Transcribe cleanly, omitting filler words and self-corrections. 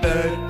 bird.